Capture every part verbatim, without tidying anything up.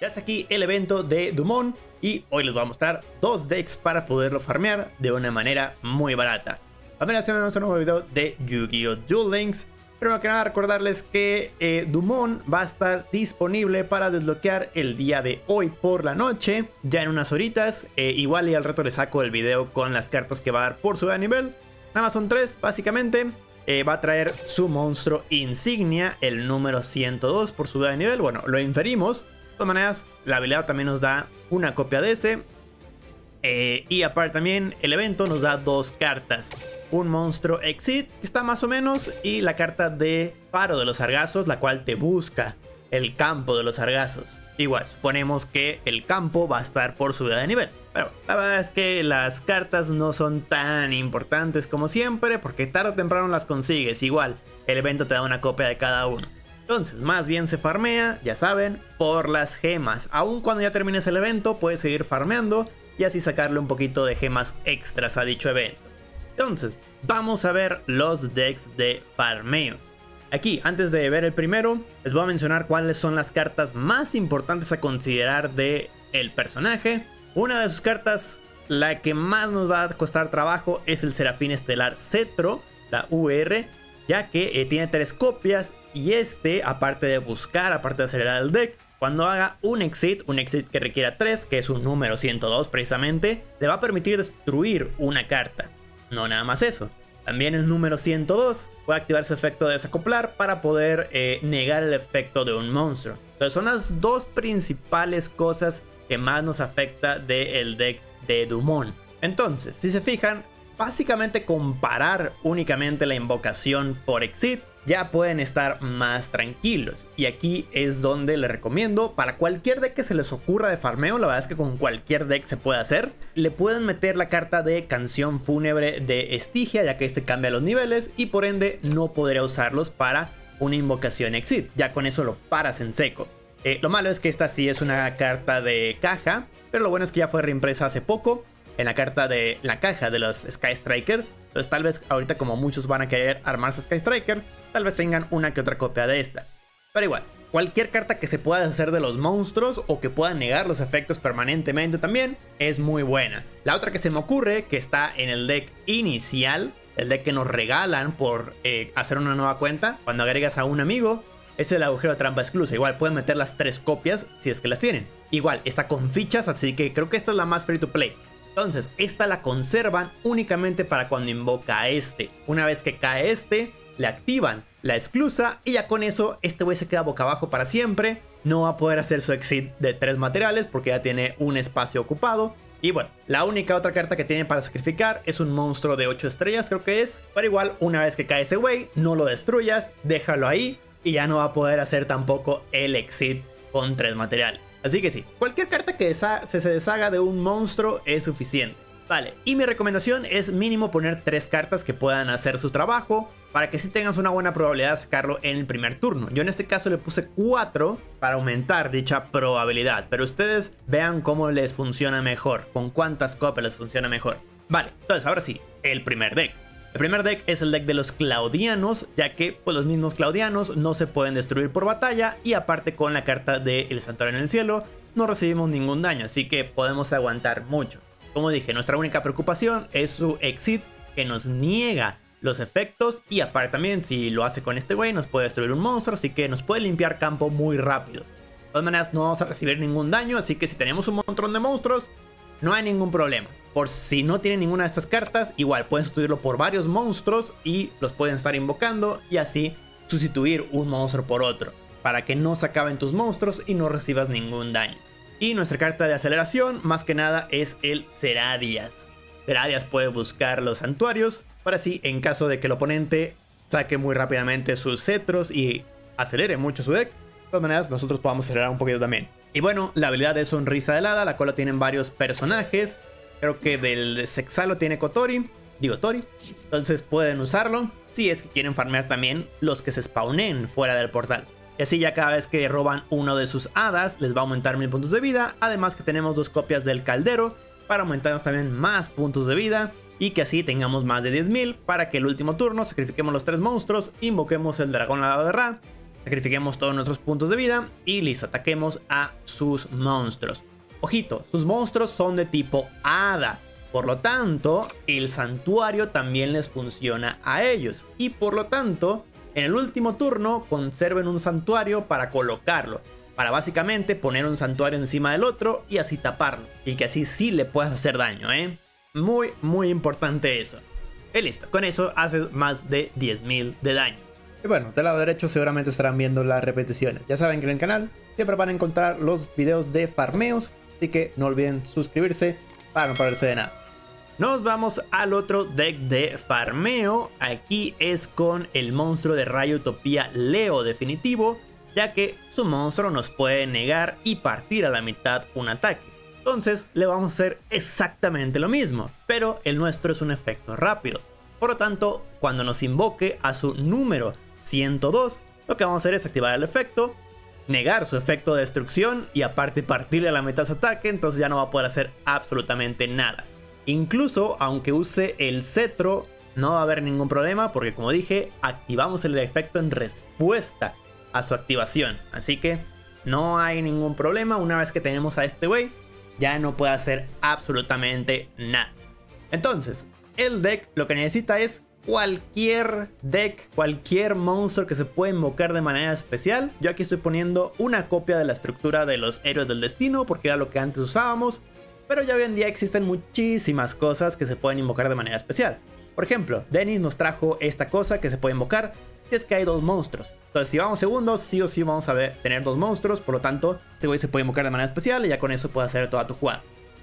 Ya está aquí el evento de Dumont y hoy les voy a mostrar dos decks para poderlo farmear de una manera muy barata. También hacemos un nuevo video de Yu-Gi-Oh! Duel Links. Primero que nada, recordarles que eh, Dumont va a estar disponible para desbloquear el día de hoy por la noche, ya en unas horitas. Eh, igual y al rato les saco el video con las cartas que va a dar por su nivel. Amazon tres, básicamente. Eh, va a traer su monstruo insignia, el número ciento dos, por subida de nivel. Bueno, lo inferimos. De todas maneras, la habilidad también nos da una copia de ese. Eh, y aparte también, el evento nos da dos cartas. Un monstruo Exit, que está más o menos, y la carta de Paro de los Sargazos, la cual te busca el campo de los Sargazos. Igual, suponemos que el campo va a estar por subida de nivel. Pero la verdad es que las cartas no son tan importantes como siempre, porque tarde o temprano las consigues. Igual, el evento te da una copia de cada uno. Entonces, más bien se farmea, ya saben, por las gemas. Aun cuando ya termines el evento, puedes seguir farmeando y así sacarle un poquito de gemas extras a dicho evento. Entonces, vamos a ver los decks de farmeos. Aquí, antes de ver el primero, les voy a mencionar cuáles son las cartas más importantes a considerar de el personaje. Una de sus cartas, la que más nos va a costar trabajo, es el Serafín Estelar Cetro, la U R, ya que eh, tiene tres copias y este, aparte de buscar, aparte de acelerar el deck, cuando haga un exit, un exit que requiera tres, que es un número ciento dos precisamente, le va a permitir destruir una carta. No nada más eso. También el número ciento dos puede activar su efecto de desacoplar para poder eh, negar el efecto de un monstruo. Entonces son las dos principales cosas que más nos afecta del deck de Dumont. Entonces, si se fijan, básicamente comparar únicamente la invocación por exit, ya pueden estar más tranquilos. Y aquí es donde les recomiendo, para cualquier deck que se les ocurra de farmeo, la verdad es que con cualquier deck se puede hacer, le pueden meter la carta de Canción Fúnebre de Estigia, ya que este cambia los niveles y por ende no podría usarlos para una invocación exit. Ya con eso lo paras en seco. Eh, lo malo es que esta sí es una carta de caja, pero lo bueno es que ya fue reimpresa hace poco en la carta de la caja de los Sky Striker. Entonces tal vez ahorita, como muchos van a querer armarse Sky Striker, tal vez tengan una que otra copia de esta. Pero igual, cualquier carta que se pueda hacer de los monstruos o que pueda negar los efectos permanentemente también es muy buena. La otra que se me ocurre, que está en el deck inicial, el deck que nos regalan por eh, hacer una nueva cuenta cuando agregas a un amigo, es el agujero de trampa exclusa. Igual pueden meter las tres copias si es que las tienen. Igual está con fichas, así que creo que esta es la más free to play. Entonces esta la conservan únicamente para cuando invoca a este. Una vez que cae este, le activan la exclusa y ya con eso este güey se queda boca abajo para siempre. No va a poder hacer su exit de tres materiales porque ya tiene un espacio ocupado. Y bueno, la única otra carta que tiene para sacrificar es un monstruo de ocho estrellas, creo que es. Pero igual, una vez que cae ese güey, no lo destruyas, déjalo ahí. Y ya no va a poder hacer tampoco el exit con tres materiales. Así que sí, cualquier carta que se deshaga de un monstruo es suficiente. Vale, y mi recomendación es mínimo poner tres cartas que puedan hacer su trabajo, para que sí tengas una buena probabilidad de sacarlo en el primer turno. Yo en este caso le puse cuatro para aumentar dicha probabilidad, pero ustedes vean cómo les funciona mejor, con cuántas copias les funciona mejor. Vale, entonces ahora sí, el primer deck. El primer deck es el deck de los Claudianos, ya que pues, los mismos Claudianos no se pueden destruir por batalla y aparte con la carta del Santuario en el Cielo no recibimos ningún daño, así que podemos aguantar mucho. Como dije, nuestra única preocupación es su exit, que nos niega los efectos y aparte también si lo hace con este güey nos puede destruir un monstruo, así que nos puede limpiar campo muy rápido. De todas maneras no vamos a recibir ningún daño, así que si tenemos un montón de monstruos no hay ningún problema. Por si no tienen ninguna de estas cartas, igual pueden sustituirlo por varios monstruos y los pueden estar invocando y así sustituir un monstruo por otro, para que no se acaben tus monstruos y no recibas ningún daño. Y nuestra carta de aceleración más que nada es el Seradia. Seradia puede buscar los santuarios para así, en caso de que el oponente saque muy rápidamente sus cetros y acelere mucho su deck, de todas maneras nosotros podamos acelerar un poquito también. Y bueno, la habilidad de Sonrisa Helada, la cual la tienen varios personajes. Creo que del Sexalo tiene Kotori, digo Tori. Entonces pueden usarlo si es que quieren farmear también los que se spawnen fuera del portal. Y así ya cada vez que roban uno de sus hadas les va a aumentar mil puntos de vida. Además que tenemos dos copias del Caldero para aumentarnos también más puntos de vida. Y que así tengamos más de diez mil para que el último turno sacrifiquemos los tres monstruos, invoquemos el Dragón Alado de Ra, Sacrifiquemos todos nuestros puntos de vida y listo, ataquemos a sus monstruos. Ojito, sus monstruos son de tipo hada. Por lo tanto, el santuario también les funciona a ellos. Y por lo tanto, en el último turno conserven un santuario para colocarlo. Para básicamente poner un santuario encima del otro y así taparlo. Y que así sí le puedas hacer daño, ¿eh? Muy, muy importante eso. Y listo, con eso haces más de diez mil de daño. Y bueno, del lado derecho seguramente estarán viendo las repeticiones. Ya saben que en el canal siempre van a encontrar los videos de farmeos. Así que no olviden suscribirse para no perderse de nada. Nos vamos al otro deck de farmeo. Aquí es con el monstruo de Rayo Utopía Leo Definitivo, ya que su monstruo nos puede negar y partir a la mitad un ataque. Entonces le vamos a hacer exactamente lo mismo, pero el nuestro es un efecto rápido. Por lo tanto, cuando nos invoque a su número ciento dos, lo que vamos a hacer es activar el efecto, negar su efecto de destrucción y aparte partirle a la mitad su ataque, entonces ya no va a poder hacer absolutamente nada. Incluso aunque use el cetro, no va a haber ningún problema porque, como dije, activamos el efecto en respuesta a su activación, así que no hay ningún problema. Una vez que tenemos a este güey, ya no puede hacer absolutamente nada. Entonces el deck lo que necesita es cualquier deck, cualquier monstruo que se pueda invocar de manera especial. Yo aquí estoy poniendo una copia de la estructura de los Héroes del Destino porque era lo que antes usábamos, pero ya hoy en día existen muchísimas cosas que se pueden invocar de manera especial. Por ejemplo, Dennis nos trajo esta cosa que se puede invocar y es que hay dos monstruos. Entonces si vamos segundos, sí o sí vamos a ver, tener dos monstruos. Por lo tanto, este güey se puede invocar de manera especial y ya con eso puedes hacer toda tu jugada.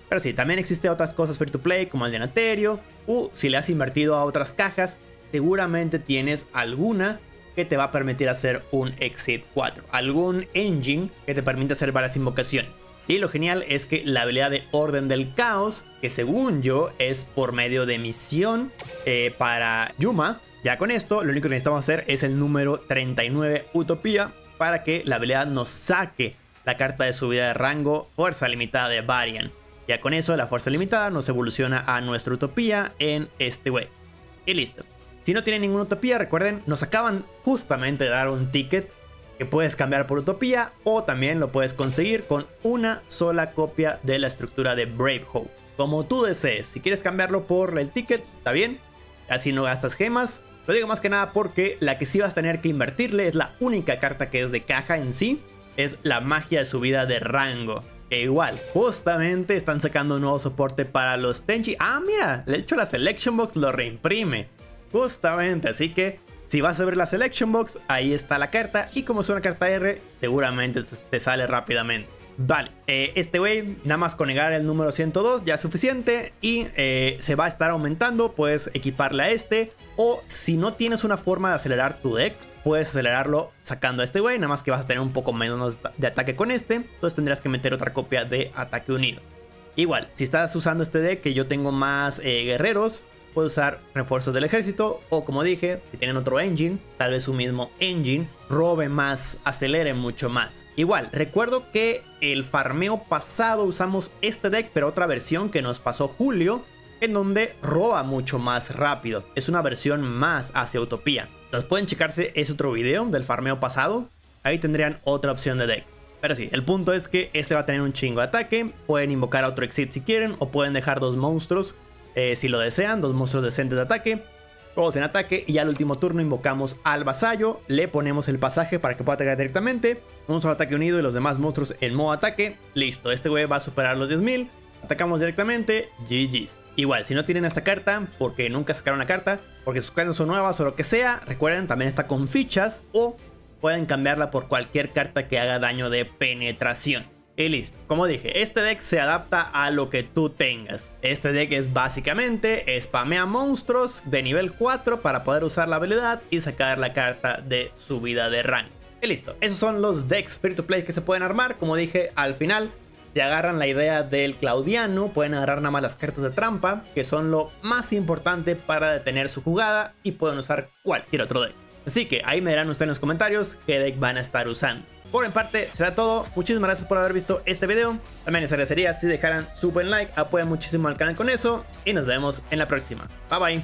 Pero sí, también existen otras cosas free to play como el de Anaterio. O si le has invertido a otras cajas, seguramente tienes alguna que te va a permitir hacer un Exit cuatro. Algún engine que te permite hacer varias invocaciones. Y lo genial es que la habilidad de Orden del Caos, que según yo es por medio de misión eh, para Yuma. Ya con esto, lo único que necesitamos hacer es el número treinta y nueve Utopía para que la habilidad nos saque la carta de subida de rango Fuerza Limitada de Varian. Ya con eso, la Fuerza Limitada nos evoluciona a nuestra Utopía en este güey. Y listo. Si no tienen ninguna Utopía, recuerden, nos acaban justamente de dar un ticket que puedes cambiar por Utopía o también lo puedes conseguir con una sola copia de la estructura de Brave Hope. Como tú desees, si quieres cambiarlo por el ticket, está bien. Así no gastas gemas. Lo digo más que nada porque la que sí vas a tener que invertirle es la única carta que es de caja en sí. Es la magia de subida de rango. Que igual, justamente están sacando un nuevo soporte para los Tenji. Ah, mira, de hecho la Selection Box lo reimprime. Justamente, así que si vas a ver la Selection Box, ahí está la carta. Y como es una carta R, seguramente te sale rápidamente. Vale, eh, este güey, nada más con negar el número ciento dos ya es suficiente. Y eh, se va a estar aumentando, puedes equiparle a este. O si no tienes una forma de acelerar tu deck, puedes acelerarlo sacando a este güey. Nada más que vas a tener un poco menos de ataque con este. Entonces tendrás que meter otra copia de ataque unido. Igual, si estás usando este deck que yo tengo más eh, guerreros, puedes usar refuerzos del ejército. O como dije, si tienen otro engine, tal vez su mismo engine robe más, acelere mucho más. Igual, recuerdo que el farmeo pasado usamos este deck, pero otra versión que nos pasó Julio, en donde roba mucho más rápido. Es una versión más hacia Utopía. Entonces pueden checarse ese otro video del farmeo pasado. Ahí tendrían otra opción de deck. Pero sí, el punto es que este va a tener un chingo de ataque. Pueden invocar a otro Exit si quieren. O pueden dejar dos monstruos eh, si lo desean. Dos monstruos decentes de ataque. Todos en ataque. Y al último turno invocamos al vasallo. Le ponemos el pasaje para que pueda atacar directamente. Un solo ataque unido y los demás monstruos en modo ataque. Listo, este güey va a superar los diez mil. Atacamos directamente, G G's. Igual, si no tienen esta carta, porque nunca sacaron la carta, porque sus cartas son nuevas o lo que sea, recuerden, también está con fichas o pueden cambiarla por cualquier carta que haga daño de penetración. Y listo, como dije, este deck se adapta a lo que tú tengas. Este deck es básicamente spamea monstruos de nivel cuatro para poder usar la habilidad y sacar la carta de subida de rango. Y listo, esos son los decks free to play que se pueden armar. Como dije, al final, si agarran la idea del Claudiano, pueden agarrar nada más las cartas de trampa, que son lo más importante para detener su jugada, y pueden usar cualquier otro deck. Así que ahí me dirán ustedes en los comentarios qué deck van a estar usando. Por mi parte será todo, muchísimas gracias por haber visto este video. También les agradecería si dejaran su buen like, apoyan muchísimo al canal con eso, y nos vemos en la próxima. Bye bye.